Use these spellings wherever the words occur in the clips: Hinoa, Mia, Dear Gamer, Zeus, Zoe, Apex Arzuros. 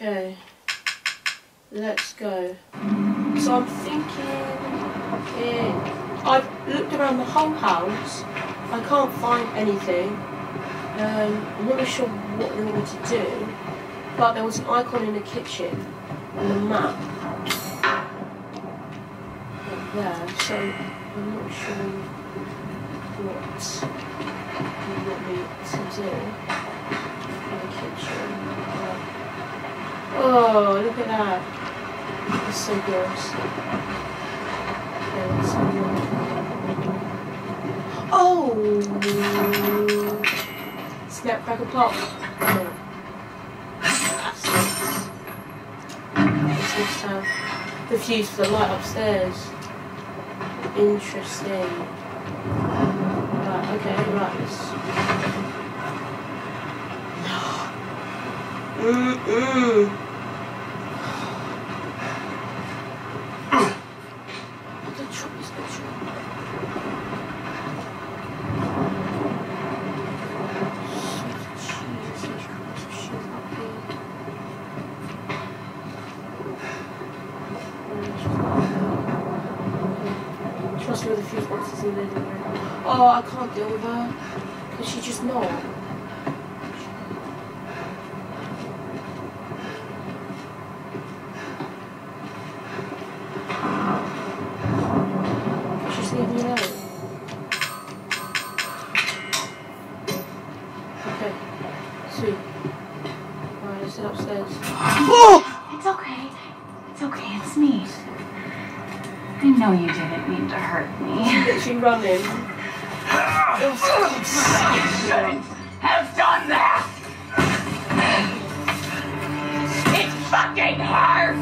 Okay, let's go. So I'm thinking, I've looked around the whole house, I can't find anything. I'm not really sure what they want me to do, but there was an icon in the kitchen on the map. Right there, so I'm not sure what you want me to do. Oh, look at that. It's so gross. Oh! Snap, crackle, pop. Oh. That's nice to have the fuse for the light upstairs. Interesting. Right, okay, right. Mm-mm. Oh, I can't deal with her, because she's just not. Just leave me alone. Okay, sweet. Alright, let's sit upstairs. Oh! It's okay. It's okay, it's me. I know you didn't mean to hurt me. She's literally running. You shouldn't have done that! It fucking hurts!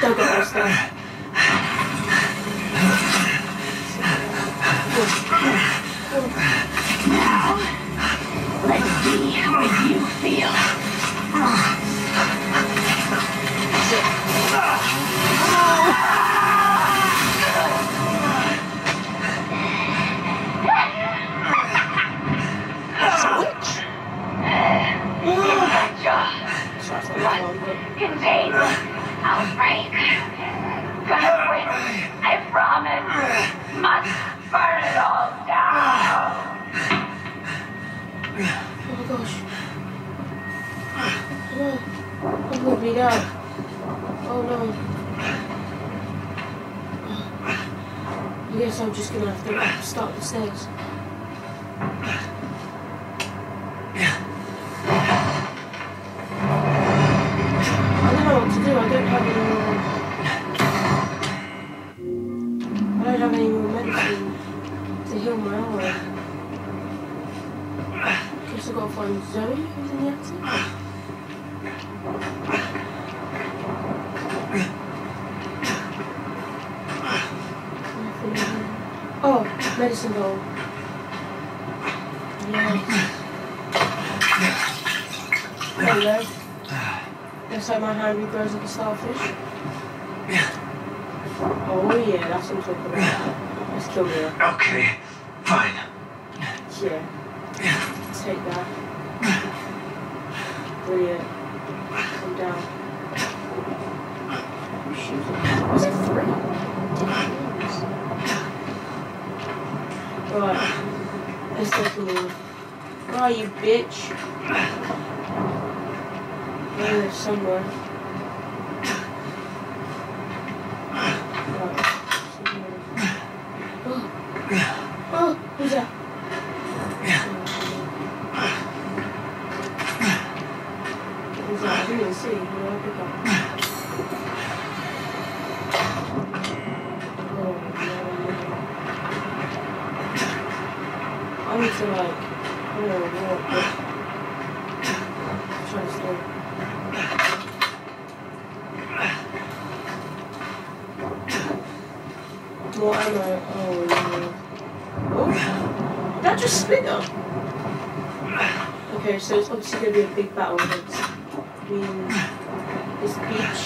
Don't get this thing. Now, let's see how you feel. Contains outbreak. Gonna win. I promise. Must burn it all down. Oh my gosh. Oh, I'm moving down. Oh no. I guess I'm just gonna have to start the stairs. Zoe, who's in the accident? Oh, medicine bowl. Right. There we go. Looks like my hand regrows like a starfish. Oh yeah, that's what I'm talking about. Let's kill Mia. Okay, fine. Yeah, take that. Brilliant. Come down. Was it 3? Right. Let's take a move. Where are you, bitch? There's somewhere. Right. Oh, who's that? See, you know, pick up. Oh, I need to like, try to stay. More ammo, oh no. Oh, that just split up. Okay, so it's obviously going to be a big battle against this beach.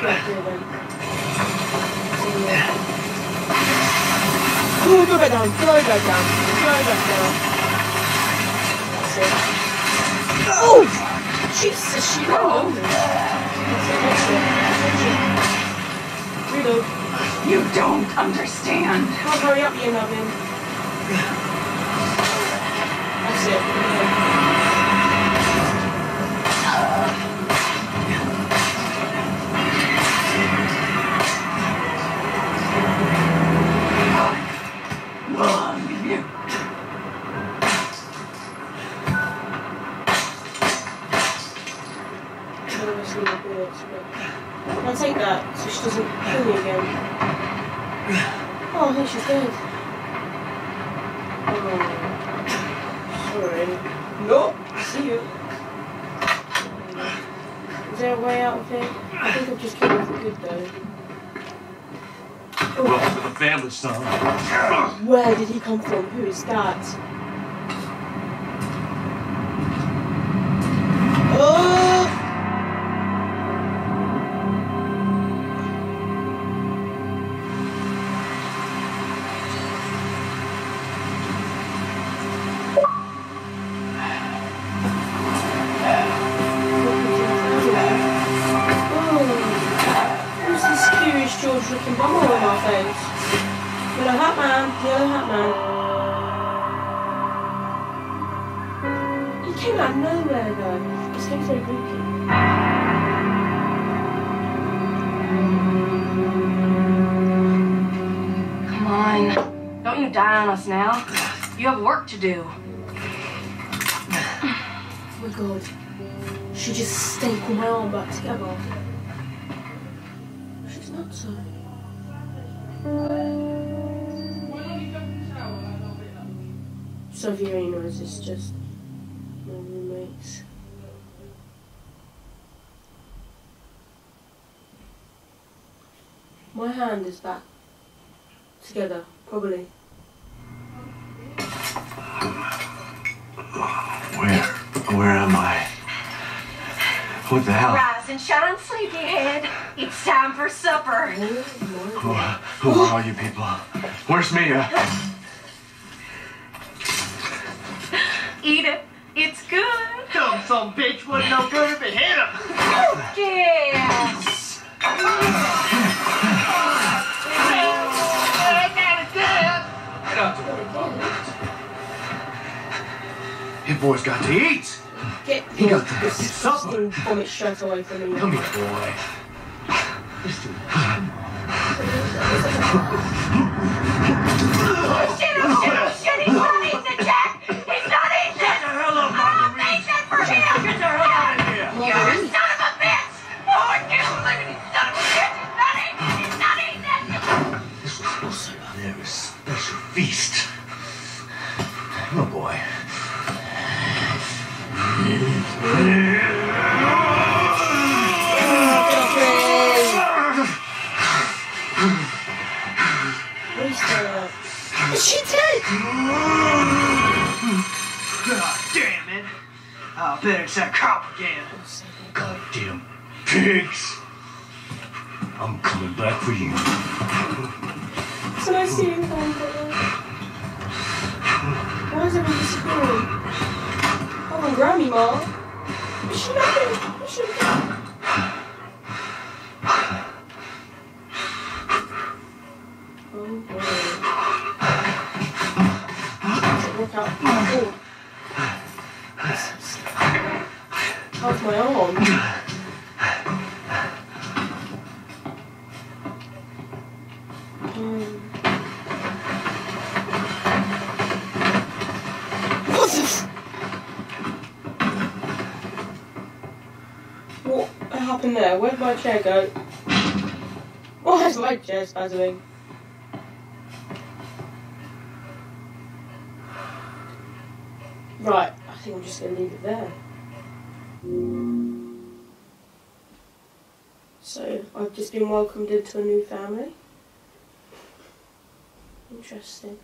go through them. So, yeah. Ooh, go back down, go back down, go back down. That's it. Oh! Jesus, she went over. That's it. Reload. You don't understand. Come on, hurry up, you know, man. That's it. Yeah. I'll take that so she doesn't kill me again. Oh, I think she's dead. Oh, sorry. No. I see you. Is there a way out of here? I think I've just killed her for good though. Oh. Welcome to the family, son. Where did he come from? Who is that? Looking bummer on our face. Yellow hat man, yellow hat man. He came out of nowhere though. His name's very creepy. Come on. Don't you die on us now. You have work to do. Oh my god. She just stapled my arm back together. She's not so. So if you ain't noticed, it's just my roommates. My hand is back together, probably. Where am I? What the hell? Rise and shine, sleepyhead. It's time for supper. Who are all you people? Where's Mia? Eat it. It's good. Dumb son bitch wasn't no good if it hit him. Yes. I got it down. Get out the way, Bob. You boys got to eat. He got to this disgusting vomit straight away from me. Come here, boy. Oh, shit, oh, shit, oh, shit. He's not eating, Jack. He's not eating. Get the hell up, I'll make that for him. Get the hell out of here. You son of a bitch. No one can believe it. You son of a bitch. He's not eating. He's not eating that. This was also another special feast. Oh, boy. Is she dead? God damn it. I bet it's that cop again. Goddamn pigs. I'm coming back for you. So I see you, why is everyone disappearing? Oh, my Grammy, Mom. She not there. She not there. Oh, boy. Look out. Oh. How's my arm? What the f... What happened there? Where did my chair go? What has my chair spazzing? Right, I think I'm just going to leave it there. So, I've just been welcomed into a new family. Interesting.